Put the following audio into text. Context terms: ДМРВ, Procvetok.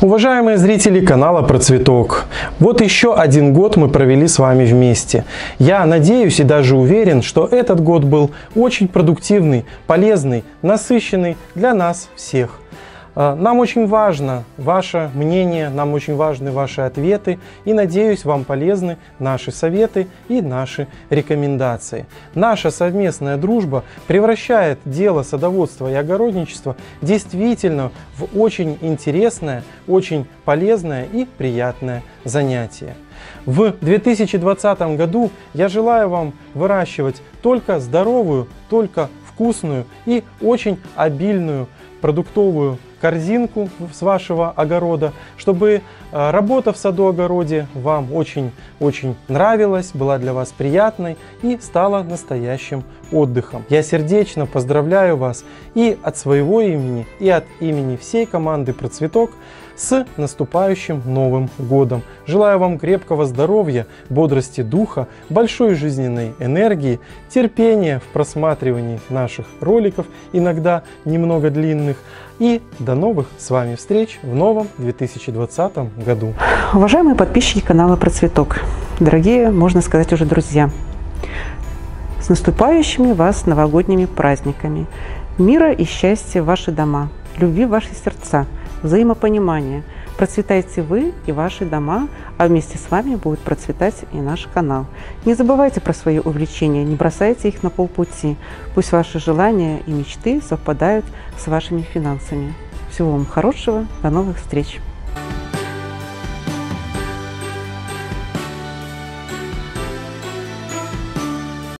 Уважаемые зрители канала Процветок, вот еще один год мы провели с вами вместе. Я надеюсь и даже уверен, что этот год был очень продуктивный, полезный, насыщенный для нас всех. Нам очень важно ваше мнение, нам очень важны ваши ответы, и, надеюсь, вам полезны наши советы и наши рекомендации. Наша совместная дружба превращает дело садоводства и огородничества действительно в очень интересное, очень полезное и приятное занятие. В 2020 году я желаю вам выращивать только здоровую, только вкусную и очень обильную продуктовую корзинку с вашего огорода, чтобы работа в саду-огороде вам очень-очень нравилась, была для вас приятной и стала настоящим отдыхом. Я сердечно поздравляю вас и от своего имени, и от имени всей команды «Процветок» с наступающим Новым годом. Желаю вам крепкого здоровья, бодрости духа, большой жизненной энергии, терпения в просматривании наших роликов, иногда немного длинных, и до новых с вами встреч в новом 2020 году. Уважаемые подписчики канала Процветок, дорогие, можно сказать, уже друзья, с наступающими вас новогодними праздниками, мира и счастья в ваши дома, любви в ваши сердца, взаимопонимания. Процветайте вы и ваши дома, а вместе с вами будет процветать и наш канал. Не забывайте про свои увлечения, не бросайте их на полпути. Пусть ваши желания и мечты совпадают с вашими финансами. Всего вам хорошего, до новых встреч!